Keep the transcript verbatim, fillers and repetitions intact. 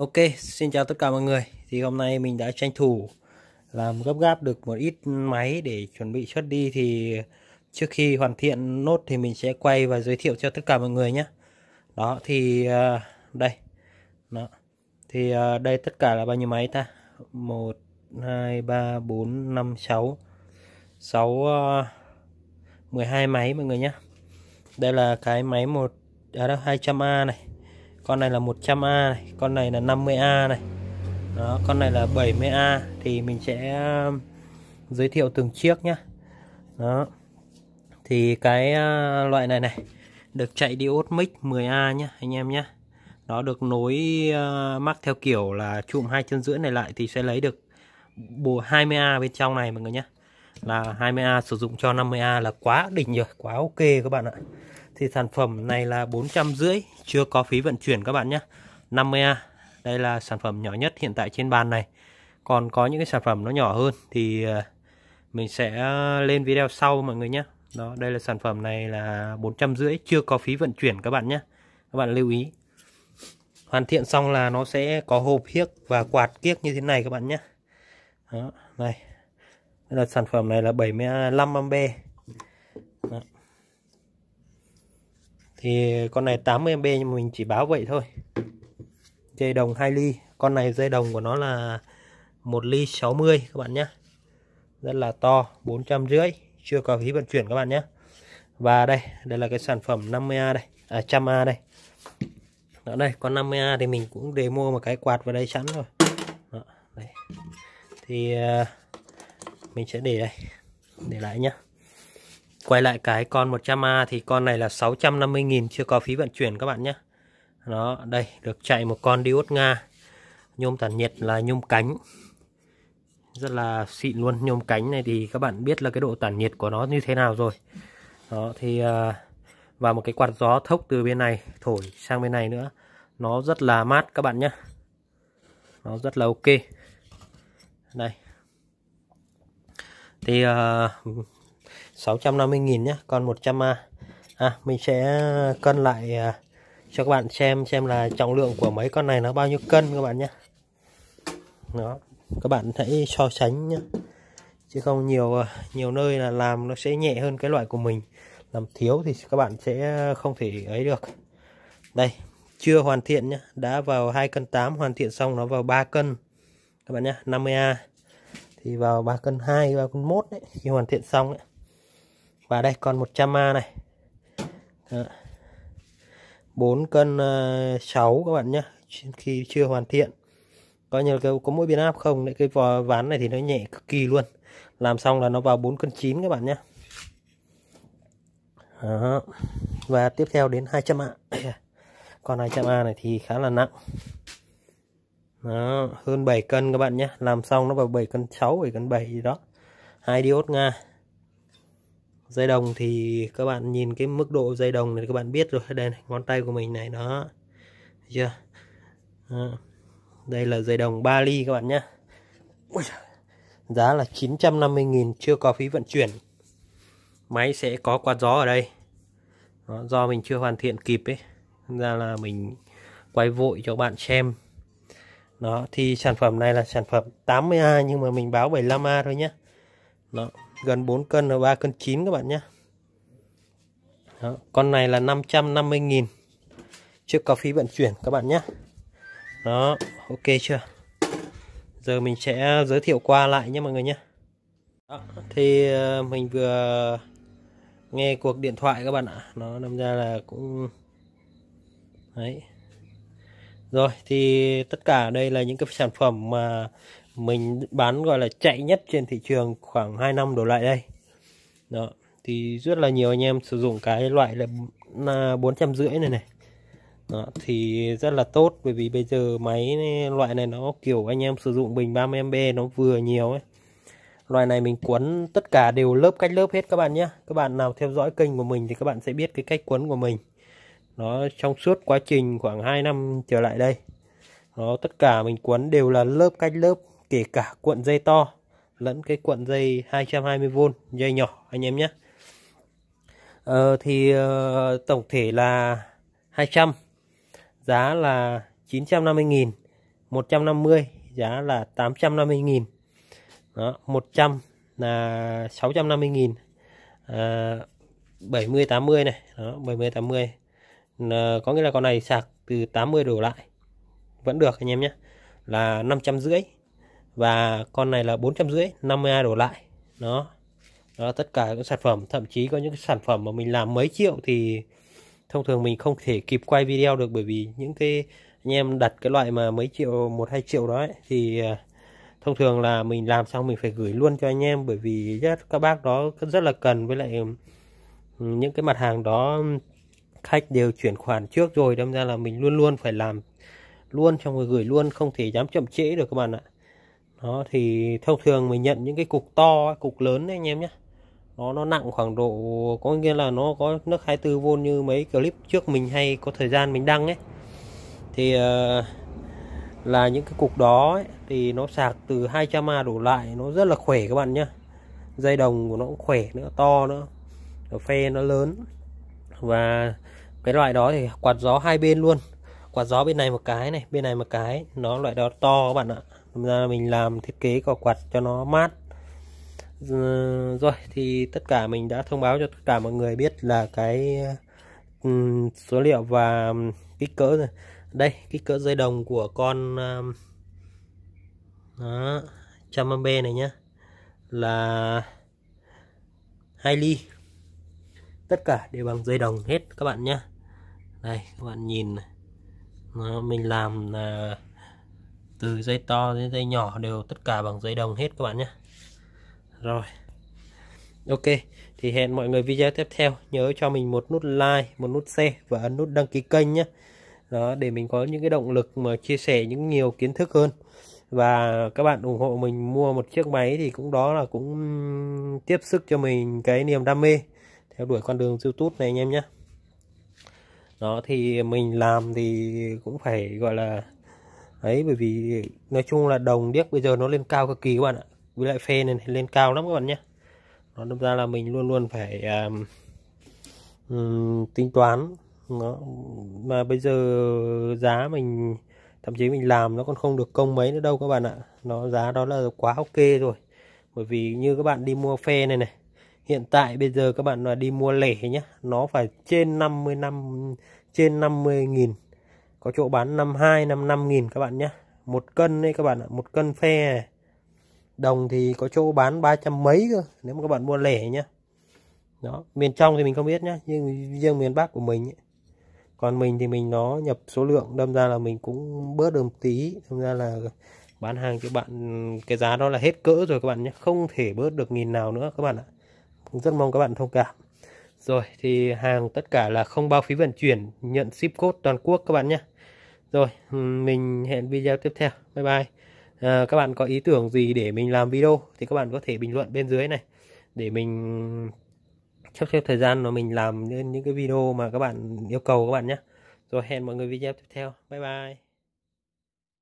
Ok, xin chào tất cả mọi người. Thì hôm nay mình đã tranh thủ làm gấp gáp được một ít máy để chuẩn bị xuất đi. Thì trước khi hoàn thiện nốt thì mình sẽ quay và giới thiệu cho tất cả mọi người nhé. Đó thì đây. Đó. Thì đây tất cả là bao nhiêu máy ta? một, hai, ba, bốn, năm, sáu, sáu, mười hai máy mọi người nhé. Đây là cái máy một à đó, hai trăm A này. Con này là một trăm A này, con này là năm mươi A này. Đó, con này là bảy mươi A thì mình sẽ giới thiệu từng chiếc nhá. Đó. Thì cái loại này này được chạy diode mic mười A nhá anh em nhá. Nó được nối mắc theo kiểu là chụm hai chân rưỡi này lại thì sẽ lấy được bộ hai mươi A bên trong này mọi người nhá. Là hai mươi A sử dụng cho năm mươi A là quá đỉnh rồi, quá ok các bạn ạ. Thì sản phẩm này là bốn trăm rưỡi, chưa có phí vận chuyển các bạn nhé. năm mươi A, đây là sản phẩm nhỏ nhất hiện tại trên bàn này. Còn có những cái sản phẩm nó nhỏ hơn thì mình sẽ lên video sau mọi người nhé. Đó, đây là sản phẩm này là bốn trăm rưỡi, chưa có phí vận chuyển các bạn nhé. Các bạn lưu ý. Hoàn thiện xong là nó sẽ có hộp hiếc và quạt kiếc như thế này các bạn nhé. Đó, này. Đây là sản phẩm này là bảy mươi lăm A. Đó. Thì con này tám mươi A nhưng mình chỉ báo vậy thôi. Dây đồng hai ly. Con này dây đồng của nó là một ly sáu mươi các bạn nhé. Rất là to. bốn trăm rưỡi. Chưa có phí vận chuyển các bạn nhé. Và đây. Đây là cái sản phẩm năm mươi A đây. À một trăm A đây. Đó đây. Con năm mươi A thì mình cũng để mua một cái quạt vào đây sẵn rồi. Đó, đây. Thì mình sẽ để đây. Để lại nhé. Quay lại cái con một trăm A thì con này là sáu trăm năm mươi nghìn, chưa có phí vận chuyển các bạn nhé. Đó, đây được chạy một con diode Nga. Nhôm tản nhiệt là nhôm cánh. Rất là xịn luôn, nhôm cánh này thì các bạn biết là cái độ tản nhiệt của nó như thế nào rồi. Đó thì và một cái quạt gió thốc từ bên này thổi sang bên này nữa. Nó rất là mát các bạn nhé. Nó rất là ok. Đây. Thì uh, sáu trăm năm mươi nghìn nhé, con một trăm A. À, mình sẽ cân lại cho các bạn xem xem là trọng lượng của mấy con này nó bao nhiêu cân các bạn nhé. Đó, các bạn hãy so sánh nhé. Chứ không nhiều nhiều nơi là làm nó sẽ nhẹ hơn cái loại của mình. Làm thiếu thì các bạn sẽ không thể ấy được. Đây, chưa hoàn thiện nhé, đã vào hai cân tám, hoàn thiện xong nó vào ba cân. Các bạn nhé, năm mươi A thì vào ba cân hai, ba cân một đấy, khi hoàn thiện xong đấy. Và đây con một trăm A này. Đó. bốn cân sáu các bạn nhé. Khi chưa hoàn thiện. Coi như là có mỗi biến áp không. Đấy, cái vò ván này thì nó nhẹ cực kỳ luôn. Làm xong là nó vào bốn cân chín các bạn nhé. Đó. Và tiếp theo đến hai trăm A. Con hai trăm A này thì khá là nặng. Đó. Hơn bảy cân các bạn nhé. Làm xong nó vào bảy cân sáu, bảy cân bảy gì đó. Hai diode Nga. Dây đồng thì các bạn nhìn cái mức độ dây đồng này các bạn biết rồi. Đây này, ngón tay của mình này đó. Thấy chưa? Đó. Đây là dây đồng ba ly các bạn nhé. Giá là chín trăm năm mươi nghìn, chưa có phí vận chuyển. Máy sẽ có quạt gió ở đây. Đó, do mình chưa hoàn thiện kịp ấy, ra là mình quay vội cho các bạn xem. Đó, thì sản phẩm này là sản phẩm tám mươi A nhưng mà mình báo bảy mươi lăm A thôi nhé. Đó. Gần bốn cân và ba cân chín các bạn nhé. Đó, con này là năm trăm năm mươi nghìn, chưa có phí vận chuyển các bạn nhé. Đó, ok chưa? Giờ mình sẽ giới thiệu qua lại nhé mọi người nhé. Đó, thì mình vừa nghe cuộc điện thoại các bạn ạ. Nó nằm ra là cũng đấy. Rồi thì tất cả đây là những cái sản phẩm mà mình bán gọi là chạy nhất trên thị trường khoảng hai năm đổ lại đây. Đó, thì rất là nhiều anh em sử dụng cái loại là bốn trăm rưỡi này này. Đó, thì rất là tốt bởi vì bây giờ máy loại này nó kiểu anh em sử dụng bình ba mươi A nó vừa nhiều ấy. Loại này mình quấn tất cả đều lớp cách lớp hết các bạn nhé. Các bạn nào theo dõi kênh của mình thì các bạn sẽ biết cái cách quấn của mình. Nó trong suốt quá trình khoảng hai năm trở lại đây. Đó, tất cả mình quấn đều là lớp cách lớp, kể cả cuộn dây to lẫn cái cuộn dây hai trăm hai mươi vôn, dây nhỏ anh em nhé. Ờ, thì uh, tổng thể là hai trăm, giá là chín trăm năm mươi nghìn, một trăm năm mươi giá là tám trăm năm mươi nghìn. Đó, một trăm là sáu trăm năm mươi nghìn. À, bảy mươi tám mươi này, đó, bảy mươi tám mươi. À, có nghĩa là con này sạc từ tám mươi đổ lại vẫn được anh em nhé, là năm trăm rưỡi. Và con này là bốn trăm rưỡi, năm mươi hai đổ lại. Đó. Đó, tất cả các sản phẩm, thậm chí có những sản phẩm mà mình làm mấy triệu thì thông thường mình không thể kịp quay video được, bởi vì những cái anh em đặt cái loại mà mấy triệu, một hai triệu đó ấy, thì thông thường là mình làm xong mình phải gửi luôn cho anh em, bởi vì rất, các bác đó rất là cần, với lại những cái mặt hàng đó khách đều chuyển khoản trước rồi, đâm ra là mình luôn luôn phải làm luôn xong rồi gửi luôn, không thể dám chậm trễ được các bạn ạ. Đó thì thông thường mình nhận những cái cục to, cục lớn đấy anh em nhé, nó nó nặng khoảng độ, có nghĩa là nó có nước hai mươi tư vôn như mấy clip trước mình hay có thời gian mình đăng ấy, thì uh, là những cái cục đó ấy, thì nó sạc từ hai trăm A đổ lại, nó rất là khỏe các bạn nhé, dây đồng của nó cũng khỏe nữa, to nữa, phe nó lớn. Và cái loại đó thì quạt gió hai bên luôn, quạt gió bên này một cái này, bên này một cái, nó loại đó to các bạn ạ. Nên là mình làm thiết kế có quạt cho nó mát. Rồi thì tất cả mình đã thông báo cho tất cả mọi người biết là cái um, số liệu và kích cỡ rồi. Đây, kích cỡ dây đồng của con um, đó, một trăm A này nhá, là hai ly. Tất cả đều bằng dây đồng hết các bạn nhá. Đây, các bạn nhìn này. Đó, mình làm là uh, từ dây to đến dây nhỏ đều tất cả bằng dây đồng hết các bạn nhé. Rồi. Ok. Thì hẹn mọi người video tiếp theo. Nhớ cho mình một nút like, một nút share và ấn nút đăng ký kênh nhé. Đó, để mình có những cái động lực mà chia sẻ những nhiều kiến thức hơn. Và các bạn ủng hộ mình mua một chiếc máy thì cũng đó là cũng tiếp sức cho mình cái niềm đam mê theo đuổi con đường YouTube này anh em nhé. Đó thì mình làm thì cũng phải gọi là ấy, bởi vì nói chung là đồng điếc bây giờ nó lên cao cực kỳ các bạn ạ, với lại phê này lên cao lắm các bạn nhé. Nó đâm ra là mình luôn luôn phải um, um, tính toán nó, mà bây giờ giá mình thậm chí mình làm nó còn không được công mấy nữa đâu các bạn ạ, nó giá đó là quá ok rồi. Bởi vì như các bạn đi mua phê này này, hiện tại bây giờ các bạn là đi mua lẻ nhá, nó phải trên năm mươi năm, trên năm mươi nghìn, có chỗ bán năm mươi hai, năm mươi lăm nghìn các bạn nhé, một cân đấy các bạn ạ, một cân phe đồng thì có chỗ bán ba trăm mấy cơ, nếu mà các bạn mua lẻ nhá. Đó, miền trong thì mình không biết nhá, nhưng riêng miền Bắc của mình ấy. Còn mình thì mình nó nhập số lượng, đâm ra là mình cũng bớt được một tí, đâm ra là bán hàng cho bạn cái giá đó là hết cỡ rồi các bạn nhé, không thể bớt được nghìn nào nữa các bạn ạ. Cũng rất mong các bạn thông cảm. Rồi thì hàng tất cả là không bao phí vận chuyển, nhận ship code toàn quốc các bạn nhé. Rồi, mình hẹn video tiếp theo. Bye bye. À, các bạn có ý tưởng gì để mình làm video thì các bạn có thể bình luận bên dưới này, để mình sắp xếp thời gian mà mình làm những cái video mà các bạn yêu cầu các bạn nhé. Rồi, hẹn mọi người video tiếp theo. Bye bye.